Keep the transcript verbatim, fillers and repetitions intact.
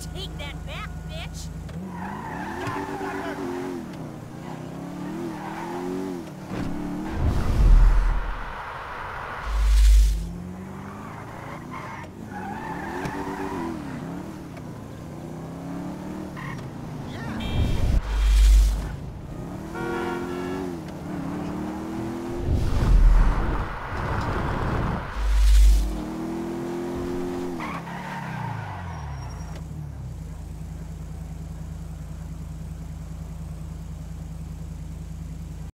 Take that back, bitch!